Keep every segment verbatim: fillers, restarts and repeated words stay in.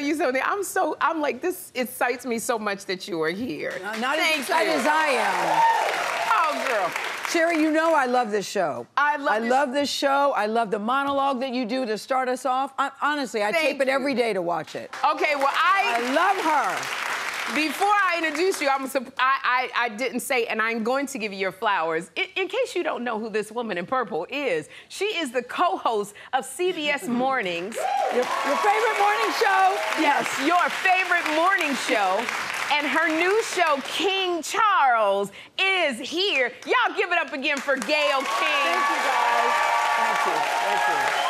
you something. I'm so, I'm like, this excites me so much that you are here. No, not Thank as excited you. as I am. Oh, girl. Sherri, you know I love this show. I love I this. love this show. I love the monologue that you do to start us off. I, honestly, I Thank tape you. it every day to watch it. Okay, well, I... I love her. Before I introduce you, I'm I, I, I didn't say, and I'm going to give you your flowers. In, in case you don't know who this woman in purple is, she is the co-host of C B S Mornings. your, your favorite morning show? Yes, your favorite morning show. And her new show, King Charles, is here. Y'all give it up again for Gayle King. Thank you, guys. Thank you, thank you.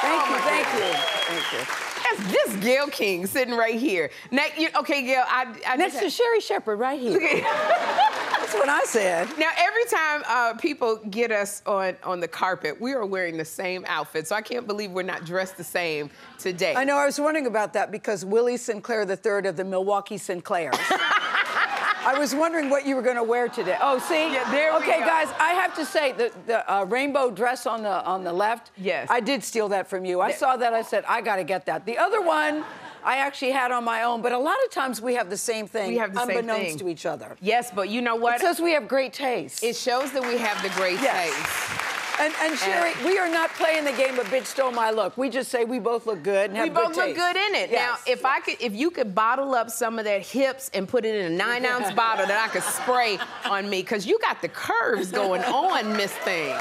Thank oh, you, thank goodness. you. Thank you. This Gayle King sitting right here. Now, you, okay, Gayle, I, I next to Sherri Shepherd right here. Okay. That's what I said. Now, every time uh, people get us on on the carpet, we are wearing the same outfit, so I can't believe we're not dressed the same today. I know. I was wondering about that because Willie Sinclair the third of the Milwaukee Sinclairs. I was wondering what you were going to wear today. Oh, see? Yeah, there we okay, go. guys, I have to say, the, the uh, rainbow dress on the on the left, yes. I did steal that from you. I saw that, I said, I got to get that. The other one, I actually had on my own, but a lot of times we have the same thing. We have the same thing. Unbeknownst to each other. Yes, but you know what? It says we have great taste. It shows that we have the great yes. taste. And, and Sherri, and we are not playing the game of bitch stole my look. We just say we both look good and have good taste. We both look good in it. Yes. Now, if I could, if you could bottle up some of that hips and put it in a nine ounce bottle that I could spray on me, because you got the curves going on, Miss Thing,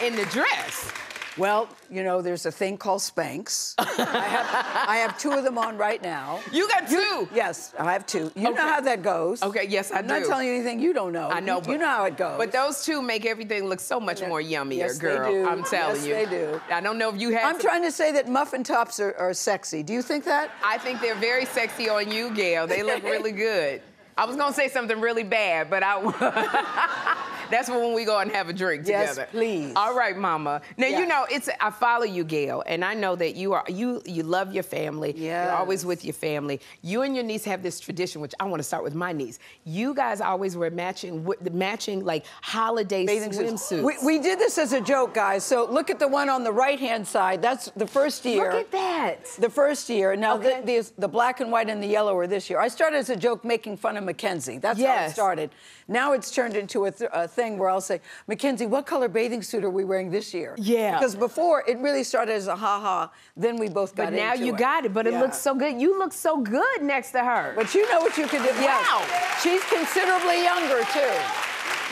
in the dress. Well, you know, there's a thing called Spanx. I, have, I have two of them on right now. You got two? You, yes, I have two. You okay. know how that goes. Okay, yes, I I'm do. I'm not telling you anything you don't know. I know, you, but... You know how it goes. But those two make everything look so much yeah. more yummier, yes, girl. They do. I'm telling yes, you. Yes, they do. I don't know if you have... I'm to... trying to say that muffin tops are, are sexy. Do you think that? I think they're very sexy on you, Gayle. They look really good. I was going to say something really bad, but I... That's when we go and have a drink yes, together. Yes, please. All right, Mama. Now yes. you know it's. I follow you, Gayle, and I know that you are you. You love your family. Yes. You're always with your family. You and your niece have this tradition, which I want to start with my niece. You guys always wear matching, matching like holiday bathing swimsuits. We, we did this as a joke, guys. So look at the one on the right-hand side. That's the first year. Look at that. The first year. Now okay. the, the the black and white and the yellow are this year. I started as a joke, making fun of Mackenzie. That's yes. how it started. Now it's turned into a. Th a thing where I'll say, Mackenzie, what color bathing suit are we wearing this year? Yeah. Because before, it really started as a ha-ha, then we both got into it. But now you got it, but yeah. it looks so good. You look so good next to her. But you know what you can do. Wow. Yes. She's considerably younger, too.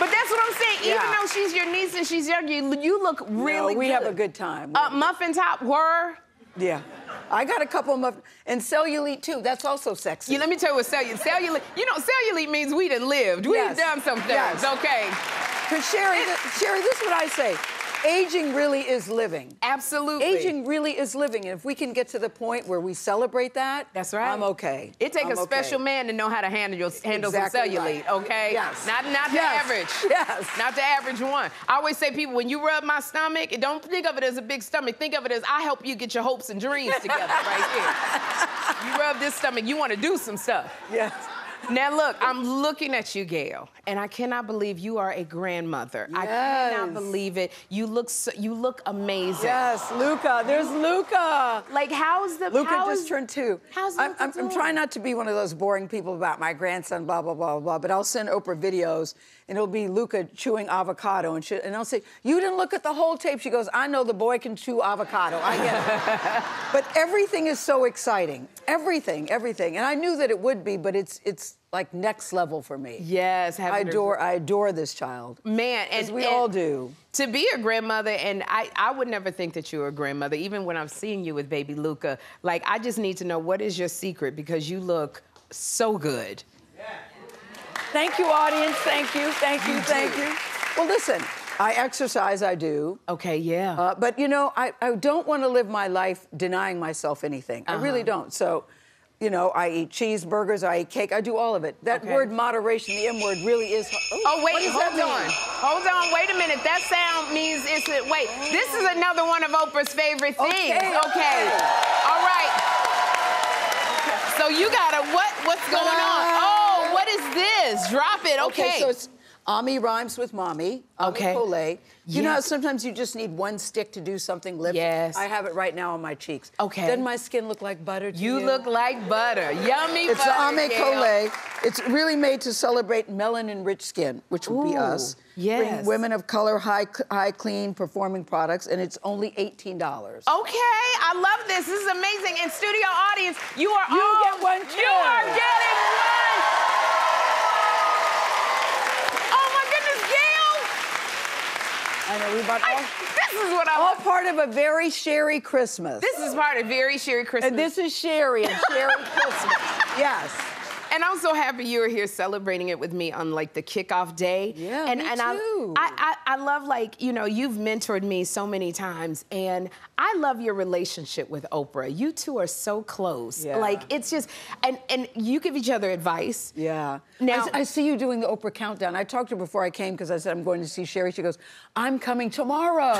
But that's what I'm saying. Yeah. Even though she's your niece and she's younger, you, you look really no, we good. We have a good time. Uh, muffin top were? Yeah. I got a couple of muffins. And cellulite, too. That's also sexy. Yeah, let me tell you what cellulite... Cellulite... You know, cellulite means we done lived. We yes. done some things. Yes. Okay. Because, Sherri, it, Sherri, this is what I say. Aging really is living. Absolutely. Aging really is living. And if we can get to the point where we celebrate that... That's right. I'm okay. It takes a special okay. man to know how to handle, your, handle exactly some cellulite, right. okay? Yes. Not, not yes. the average. Yes. Not the average one. I always say, people, when you rub my stomach, don't think of it as a big stomach. Think of it as, I help you get your hopes and dreams together right here. You rub this stomach, you want to do some stuff. Yes. Now, look, I'm looking at you, Gayle, and I cannot believe you are a grandmother. Yes. I cannot believe it. You look so, you look amazing. Yes, Luca. There's Luca. Like, how's the... Luca how just is, turned two. How's Luca I'm, I'm, I'm trying not to be one of those boring people about my grandson, blah, blah, blah, blah, but I'll send Oprah videos, and it'll be Luca chewing avocado and shit, and I'll say, you didn't look at the whole tape. She goes, I know the boy can chew avocado. I get it. But everything is so exciting. Everything, everything. And I knew that it would be, but it's it's like next level for me. Yes, I adore. I adore this child, man, as we and all do. To be a grandmother, and I, I would never think that you were a grandmother, even when I'm seeing you with baby Luca. Like, I just need to know, what is your secret, because you look so good. Yeah. Thank you, audience. Thank you. Thank you. you thank do. you. Well, listen. I exercise, I do. Okay, yeah. Uh, but you know, I, I don't want to live my life denying myself anything. Uh-huh. I really don't. So. You know, I eat cheeseburgers, I eat cake, I do all of it. That okay. word moderation, the M word, really is... Ooh, oh, wait, hold on. Hold on, wait a minute. That sound means it's... A, wait, oh. this is another one of Oprah's favorite things. Okay. okay. okay. All right. Okay. So you gotta... What? What's going on? Oh, what is this? Drop it, okay. okay so it's, Ami rhymes with mommy. Ami okay. Colé. You yes. know how sometimes you just need one stick to do something lips? Yes. I have it right now on my cheeks. Okay. Doesn't my skin look like butter to you? You look like butter. Yummy it's butter, Ami Colé. It's really made to celebrate melanin-rich skin, which would Ooh, be us. Yes. Bring women of color, high, high clean performing products, and it's only eighteen dollars. Okay. I love this. This is amazing. And studio audience, you are you all... You get one chance. You are getting one. I know, we bought all... I, this is what I All want. part of a very Sherri Christmas. This is part of very Sherri Christmas. And this is Sherri and Sherri Christmas. Yes. And I'm so happy you are here celebrating it with me on, like, the kickoff day. Yeah, and, me and too. I, I, I love, like, you know, you've mentored me so many times, and I love your relationship with Oprah. You two are so close. Yeah. Like, it's just... And, and you give each other advice. Yeah. Now... I, I see you doing the Oprah Countdown. I talked to her before I came, because I said, I'm going to see Sherri. She goes, I'm coming tomorrow.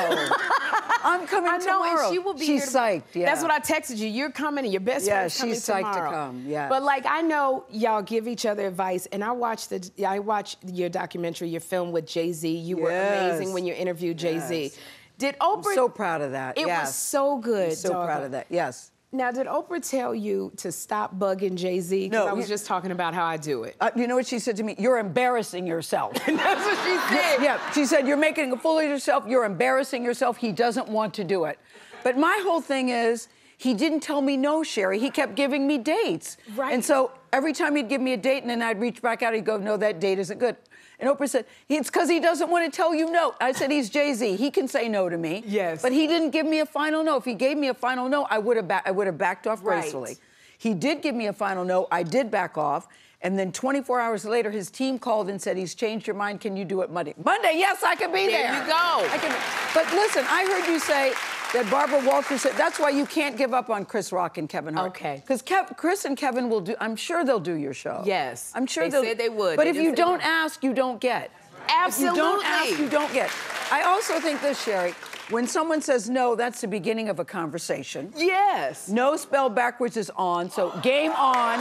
I'm coming I tomorrow. I know, and she will be She's here psyched, yeah. That's what I texted you. You're coming, and your best yeah, friend's coming tomorrow. Yeah, she's psyched to come, yeah. But, like, I know... Y'all give each other advice, and I watched the I watched your documentary, your film with Jay-Z. You yes. were amazing when you interviewed Jay-Z. Yes. Did Oprah? I'm so proud of that. It yes. was so good. I'm so daughter. proud of that. Yes. Now, did Oprah tell you to stop bugging Jay-Z? Because no, I was just talking about how I do it. Uh, you know what she said to me? You're embarrassing yourself. That's what she said. Yeah, yeah, she said, you're making a fool of yourself. You're embarrassing yourself. He doesn't want to do it. But my whole thing is, he didn't tell me no, Sherri. He kept giving me dates. Right. And so every time he'd give me a date, and then I'd reach back out, he'd go, no, that date isn't good. And Oprah said, it's because he doesn't want to tell you no. I said, he's Jay-Z. He can say no to me. Yes. But he didn't give me a final no. If he gave me a final no, I would have ba I would have backed off right. gracefully. He did give me a final no. I did back off. And then twenty-four hours later, his team called and said, he's changed your mind. Can you do it Monday? Monday, yes, I can be there. There you go. I can... But listen, I heard you say... that Barbara Walters said, that's why you can't give up on Chris Rock and Kevin Hart. Okay. Because Kev, Chris and Kevin will do, I'm sure they'll do your show. Yes. I'm sure they they'll. They said they would. But they if you don't that. ask, you don't get. Absolutely. If you don't ask, you don't get. I also think this, Sherri, when someone says no, that's the beginning of a conversation. Yes. No spell backwards is on, so game on.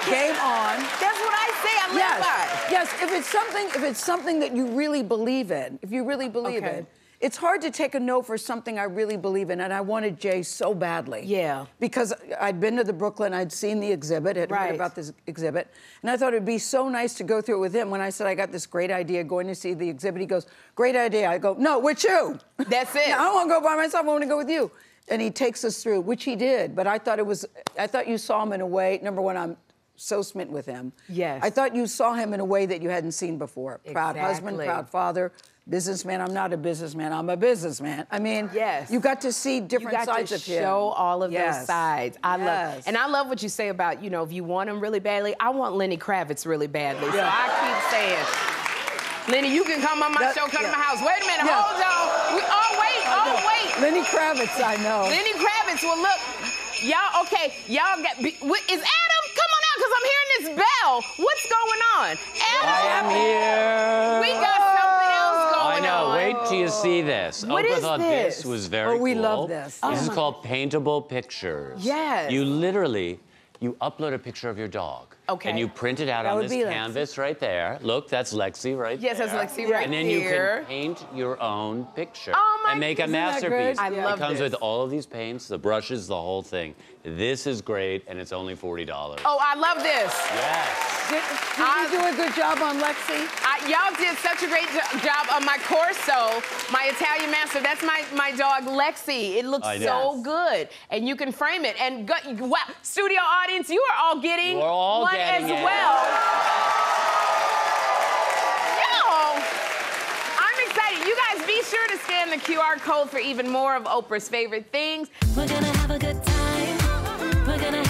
Okay. Game on. That's what I say, I live yes. by. Yes, if it's something, if it's something that you really believe in, if you really believe okay. in, it's hard to take a no for something I really believe in, and I wanted Jay so badly. Yeah. Because I'd been to the Brooklyn, I'd seen the exhibit, had right. heard about this exhibit, and I thought it'd be so nice to go through it with him. When I said I got this great idea going to see the exhibit, he goes, "Great idea." I go, "No, with you." That's it. No, I don't want to go by myself. I want to go with you. And he takes us through, which he did. But I thought it was, I thought you saw him in a way. Number one, I'm so smitten with him. Yes. I thought you saw him in a way that you hadn't seen before. Proud exactly. husband, proud father. Businessman, I'm not a businessman, I'm a businessman. I mean, yes. you got to see different sides of him. You got to show all of yes. those sides. I yes. love it. And I love what you say about, you know, if you want him really badly, I want Lenny Kravitz really badly. Yeah. So I keep saying, Lenny, you can come on my that, show, come yeah. to my house. Wait a minute, yeah. hold on. We, oh, wait, oh, wait. Lenny Kravitz, I know. Lenny Kravitz, well, look, y'all, okay, y'all got, is Adam, come on out, because I'm hearing this bell. What's going on? Adam, I am here. We got oh. something. I know. Wait till you see this. What Oprah is thought this? this was very cool. Oh, we cool. love this. Oh, this is called Paintable Pictures. Yes. You literally, you upload a picture of your dog. Okay. And you print it out that on this canvas Lexi. right there. Look, that's Lexi right yes, there. Yes, that's Lexi yeah. right there. And then here. you can paint your own picture. Oh, my And make a masterpiece. I yeah. love it. It comes this. with all of these paints, the brushes, the whole thing. This is great, and it's only forty dollars. Oh, I love this. Yes. Did, did I, you do a good job on Lexi? Y'all did such a great jo job on my Corso, my Italian master. That's my, my dog, Lexi. It looks I so guess. good. And you can frame it. And, go, wow, studio audience, you are all getting... We're all getting... as it. well. Yo! I'm excited. You guys be sure to scan the Q R code for even more of Oprah's favorite things. We're gonna have a good time. We're gonna